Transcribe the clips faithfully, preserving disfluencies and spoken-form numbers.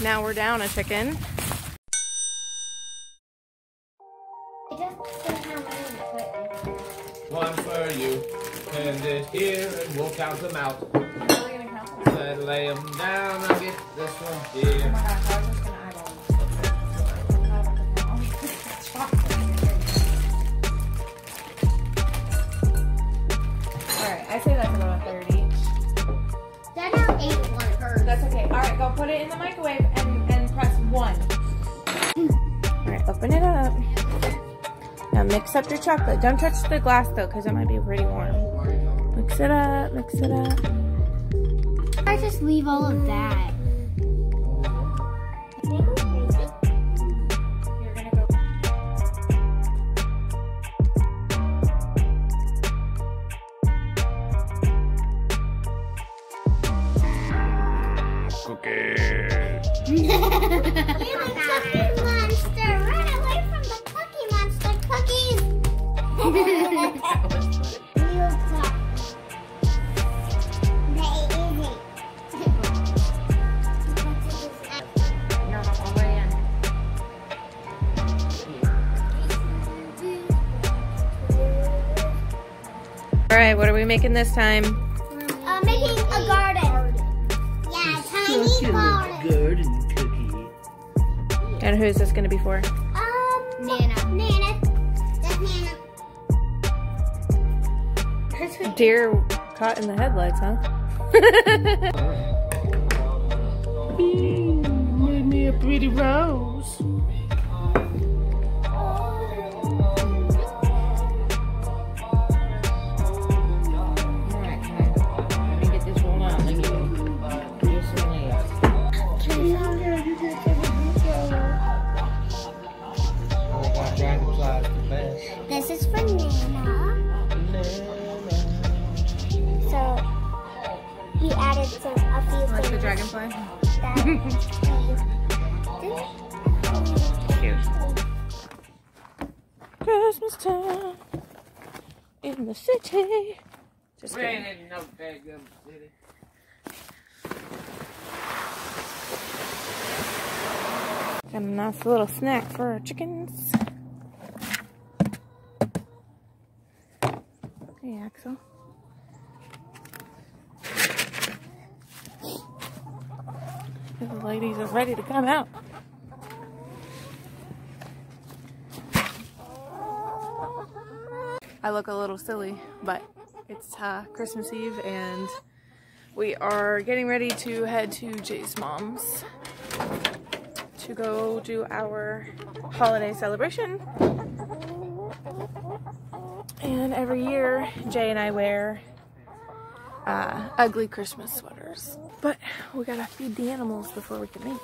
Now we're down a chicken. One for you. Hand it here and we'll count them out. How are we gonna count them? Let's lay them down. I'll get this one here. Oh my gosh, I was just gonna eyeball this. Alright, I say that's about a third each. Dad now ate one first. That's okay. Alright, go put it in the microwave and, and press one. Alright, open it up. Now mix up your chocolate. Don't touch the glass though, because it might be pretty warm. Mix it up, mix it up. I just leave all of that. Cookies. Alright, what are we making this time? Uh, making a garden. Yeah, tiny garden. Garden cookie. And who is this going to be for? Um, Nana. Nana. That's Nana. Deer caught in the headlights, huh? mm, made me a pretty rose. This is for Nana. Nana. So he added some a few like things. The dragonfly. Cute. Christmas time in the city. Just we ain't in no bag of the city. Got a nice little snack for our chickens. Hey, Axel. The ladies are ready to come out. I look a little silly, but it's uh, Christmas Eve and we are getting ready to head to Jay's mom's to go do our holiday celebration. And every year, Jay and I wear uh, ugly Christmas sweaters. But we gotta feed the animals before we can leave.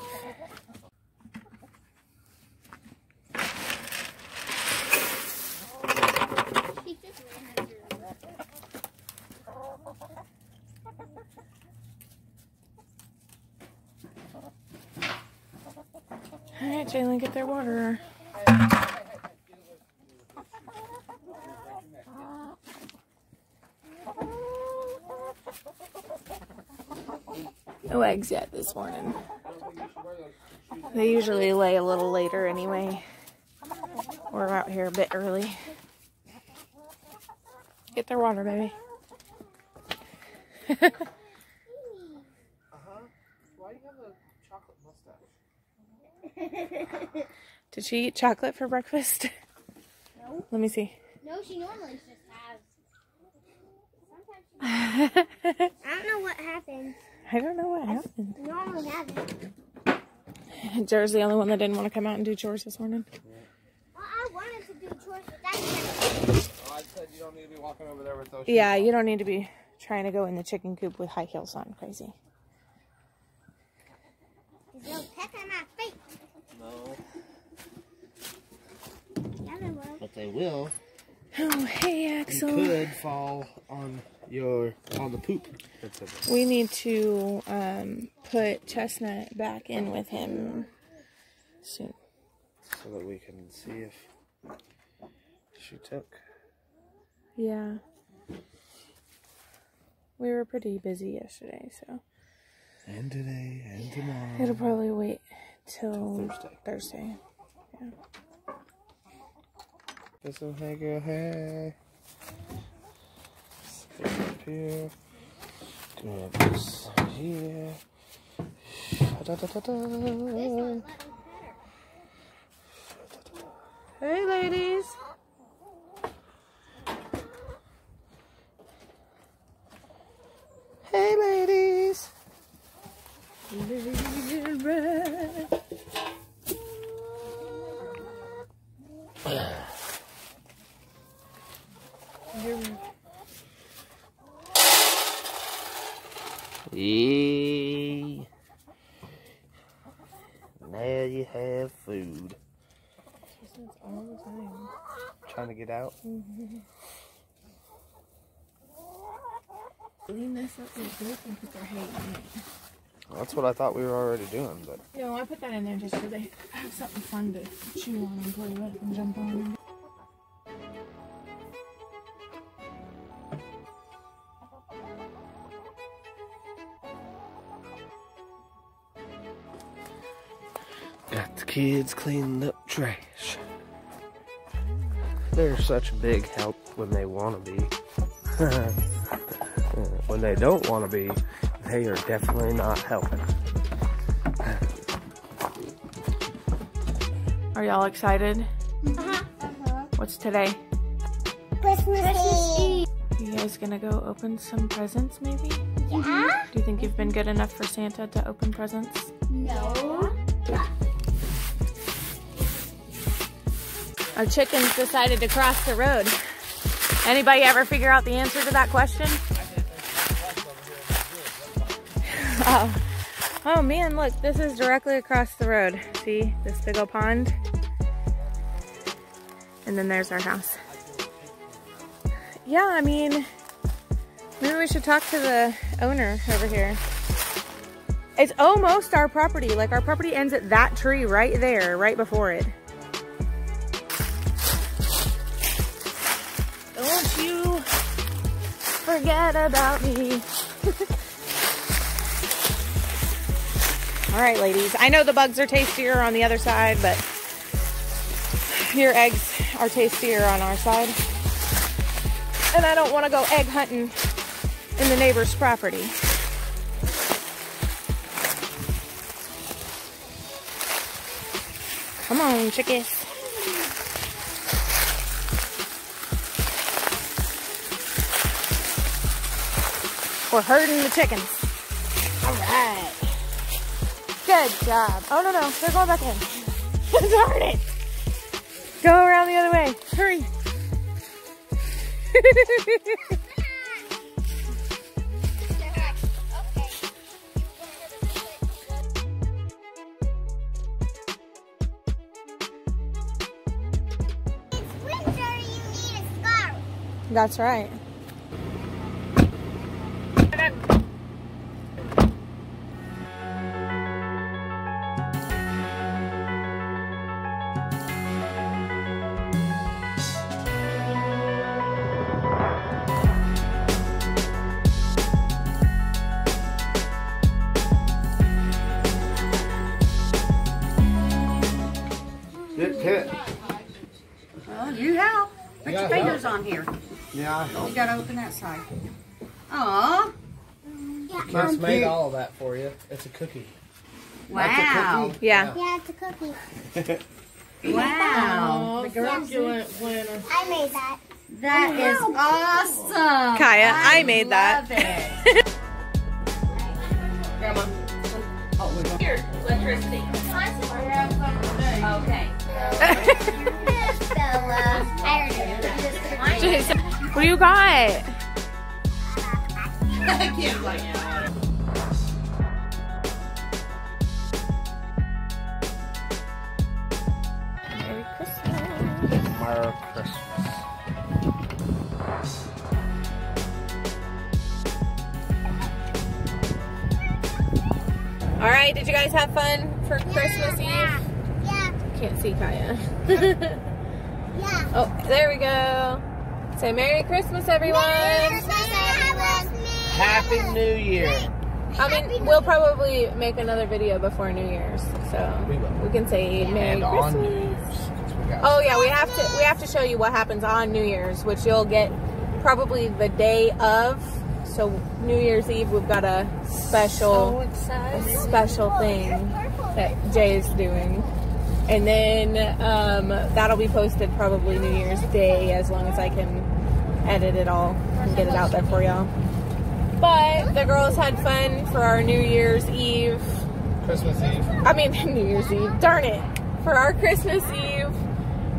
All right, Jalen, get their water. No eggs yet this morning. They usually lay a little later anyway. We're out here a bit early. Get their water, baby. Uh-huh. Why do you have a chocolate mustache? Did she eat chocolate for breakfast? No. Let me see. No, she normally just has. Sometimes she I don't know what happened. I don't know what happened. Normally happened. Jared's the only one that didn't want to come out and do chores this morning. Well, I wanted to do chores, but that didn't. I said you don't need to be walking over there with those shoes. Yeah, you don't need to be trying to go in the chicken coop with high heels on. Crazy. There's no peck on my feet. No. Yeah, they will. But they will. Oh, hey, Axel. You could fall on your on the poop. We need to um, put Chestnut back in with him soon, so that we can see if she took. Yeah, we were pretty busy yesterday, so And today and yeah. tomorrow. It'll probably wait till Thursday. Thursday. Yeah. This one, hey girl, hey. This up here. Grab this here. Da, da, da, da. Hey ladies. Hey ladies. Hey. Now you have food. She says all the time. Trying to get out? Mm-hmm. Lean this up in the group and put their hay in it. Well, that's what I thought we were already doing, but... Yeah, well, I put that in there just so they have something fun to chew on and play with and jump on. Got the kids cleaning up trash. They're such a big help when they want to be. When they don't want to be, they are definitely not helping. Are y'all excited? Uh-huh. Uh-huh. What's today? Christmas Eve. You guys gonna go open some presents maybe? Yeah. Do you think you've been good enough for Santa to open presents? No. Our chickens decided to cross the road. Anybody ever figure out the answer to that question? Oh. Oh man, look, this is directly across the road. See this big old pond? And then there's our house. Yeah, I mean, maybe we should talk to the owner over here. It's almost our property. Like our property ends at that tree right there, right before it. Don't you forget about me. All right, ladies. I know the bugs are tastier on the other side, but your eggs are tastier on our side. And I don't want to go egg hunting in the neighbor's property. Come on, chickies. We're herding the chickens. All right. Good job. Oh, no, no. They're going back in. Darn it. Go around the other way. Hurry. It's winter. You need a scarf. That's right. Well, you help. Put yeah, your fingers help. on here. Yeah. You gotta open that side. Aww. Mom's yeah, made all of that for you. It's a cookie. Wow. A cookie? Yeah. Yeah, it's a cookie. Wow. The succulent planner. I made that. That oh, is cool. awesome. Kaya, I, I made love that. It. Grandma. Oh, we got here. Electricity. Okay. What do you got? I can't like it. Merry Christmas. Merry Christmas. All right, did you guys have fun for yeah, Christmas Eve? Yeah. Can't see Kaya. Yeah. Oh, there we go. Say Merry Christmas, everyone. Merry Christmas, Merry Christmas. Happy New Year. I mean, we'll probably make another video before New Year's, so we, will. we can say yeah. Merry and Christmas. On New Year's, we got oh yeah, we have to we have to show you what happens on New Year's, which you'll get probably the day of. So New Year's Eve, we've got a special, so special thing that Jay's doing, and then um, that'll be posted probably New Year's Day, as long as I can edit it all and get it out there for y'all. But the girls had fun for our New Year's Eve. Christmas Eve. I mean, New Year's Eve. Darn it. For our Christmas Eve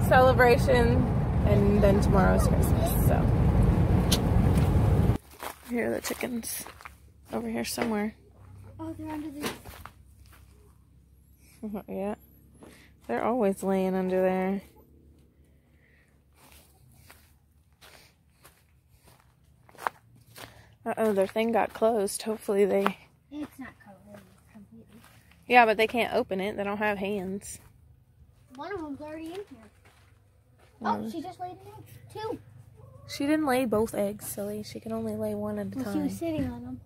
celebration. And then tomorrow's Christmas. So. Here are the chickens. Over here somewhere. Oh, they're under this. Not yet. They're always laying under there. Uh-oh, their thing got closed. Hopefully they... It's not closed completely. Yeah, but they can't open it. They don't have hands. One of them's already in here. One. Oh, she just laid an egg. Two. She didn't lay both eggs, silly. She can only lay one at a well, time. She was sitting on them.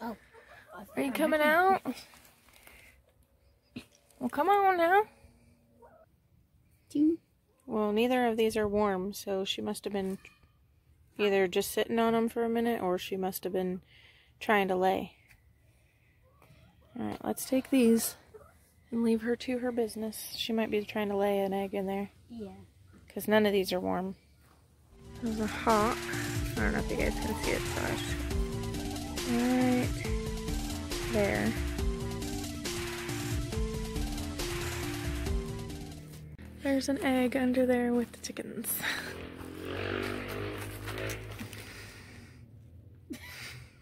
Oh. Are you coming out? Well, come on now. Two. Well, neither of these are warm, so she must have been... either just sitting on them for a minute, or she must have been trying to lay. Alright, let's take these and leave her to her business. She might be trying to lay an egg in there. Yeah. Because none of these are warm. There's a hawk. I don't know if you guys can see it, Josh. Right there. There's an egg under there with the chickens.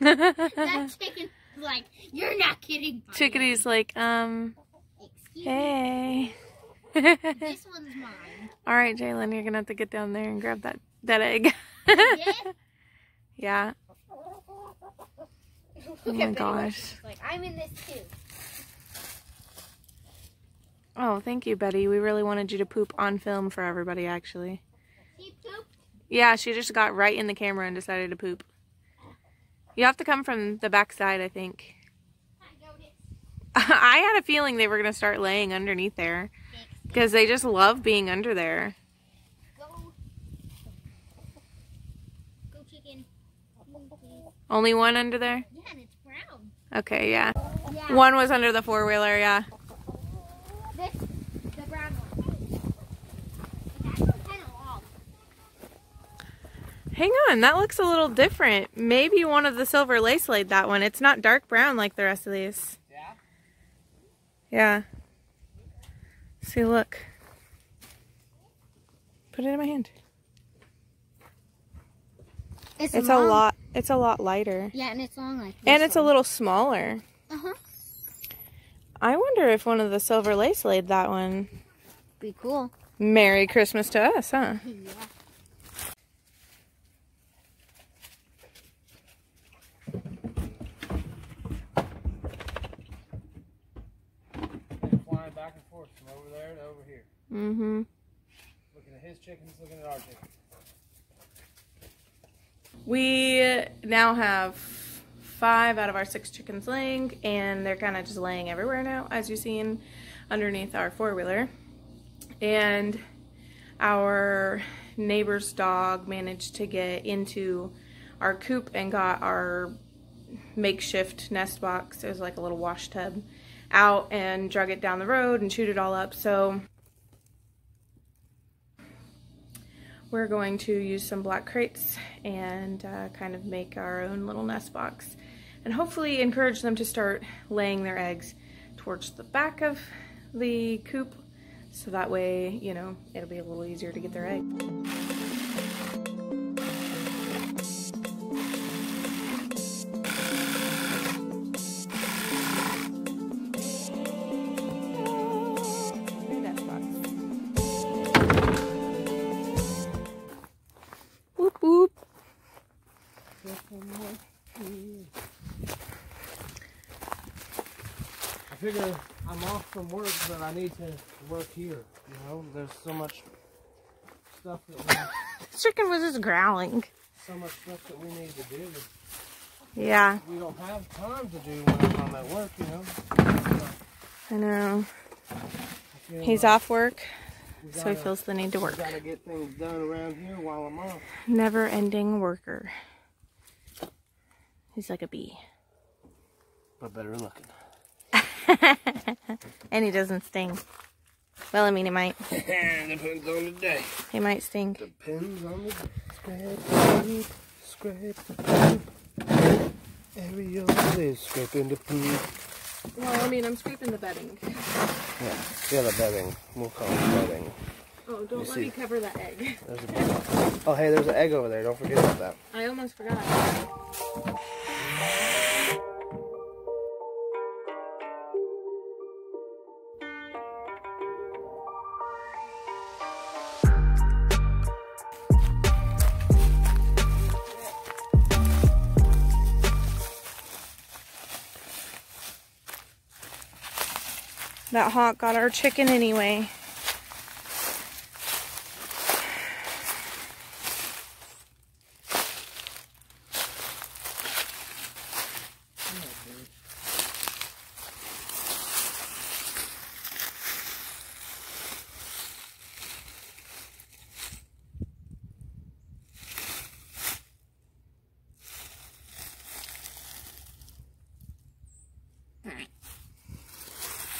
That chicken's like, you're not kidding. Mommy. Chickadee's like, um, Excuse hey. This one's mine. All right, Jalen, you're gonna have to get down there and grab that that egg. Yeah. Oh my gosh. Like, I'm in this too. Oh, thank you, Betty. We really wanted you to poop on film for everybody, actually. She pooped. Yeah, she just got right in the camera and decided to poop. You have to come from the back side, I think. I had a feeling they were going to start laying underneath there. Because they just love being under there. Go. Go chicken. Only one under there? Yeah, and it's brown. Okay, yeah. yeah. One was under the four-wheeler, yeah. This, the brown one. It's actually kind of long. Hang on, that looks a little different. Maybe one of the silver lace laid that one. It's not dark brown like the rest of these. Yeah? Yeah. See, look. Put it in my hand. It's, it's a lot it's a lot lighter. Yeah, and it's long like this. And it's one. a little smaller. Uh-huh. I wonder if one of the silver lace laid that one. Be cool. Merry Christmas to us, huh? Yeah. Back and forth from over there to over here. Mm-hmm. Looking at his chickens, looking at our chickens. We now have five out of our six chickens laying, and they're kind of just laying everywhere now, as you've seen underneath our four-wheeler. And our neighbor's dog managed to get into our coop and got our makeshift nest box. It was like a little wash tub. Out and drug it down the road and chewed it all up, so we're going to use some black crates and uh, kind of make our own little nest box and hopefully encourage them to start laying their eggs towards the back of the coop, so that way, you know, it'll be a little easier to get their egg. I figure I'm off from work, but I need to work here. You know, there's so much stuff that we... Chicken was just growling. So much stuff that we need to do. Yeah. We don't have time to do when I'm at work, you know. So. I know. I He's like off work, gotta, so he feels the need to work. Gotta get things done around here while I'm off. Never-ending worker. He's like a bee. But better looking. And he doesn't sting. Well, I mean, he might. Depends on the day. He might sting. Depends on the day. Scrape, scrape, scrape the poop. Every other day, scraping the poop. Well, I mean, I'm scraping the bedding. Yeah, yeah, the bedding. We'll call it bedding. Oh, don't you let see. me cover that egg. There's a big one. Oh, hey, there's an egg over there. Don't forget about that. I almost forgot. That hawk got our chicken anyway.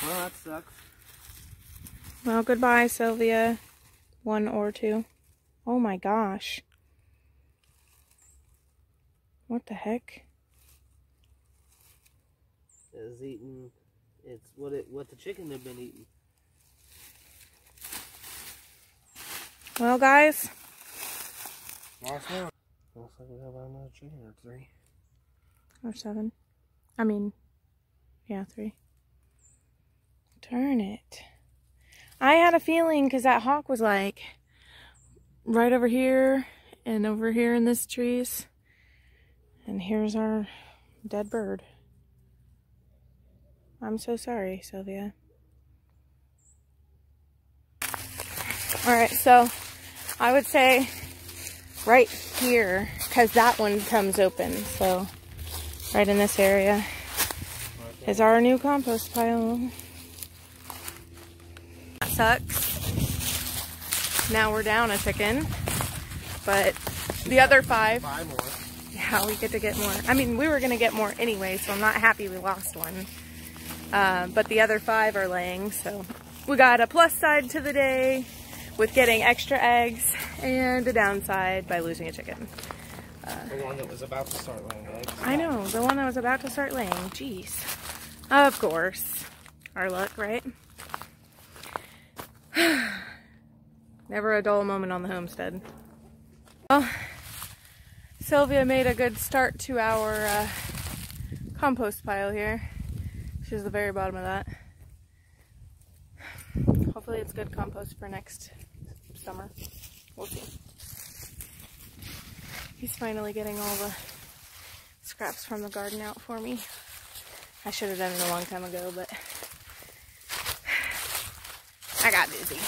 Well, that sucks. Well, goodbye, Sylvia. One or two. Oh my gosh. What the heck? It's eating. It's what it what the chicken have been eating. Well, guys. Last one. Looks like we have another chicken or three. Or seven. I mean, yeah, three. Turn it. I had a feeling because that hawk was like right over here and over here in this trees. And here's our dead bird. I'm so sorry, Sylvia. Alright, so I would say right here because that one comes open. So right in this area is our new compost pile. Sucks. Now we're down a chicken, but the other five, five more. Yeah, we get to get more. I mean, we were gonna get more anyway, so I'm not happy we lost one. Uh, but the other five are laying, so we got a plus side to the day with getting extra eggs, and a downside by losing a chicken. Uh, the one that was about to start laying eggs. I know, the one that was about to start laying. Jeez, of course, our luck, right? Never a dull moment on the homestead. Well, Sylvia made a good start to our uh, compost pile here. She's at the very bottom of that. Hopefully it's good compost for next summer. We'll see. He's finally getting all the scraps from the garden out for me. I should have done it a long time ago, but I got busy.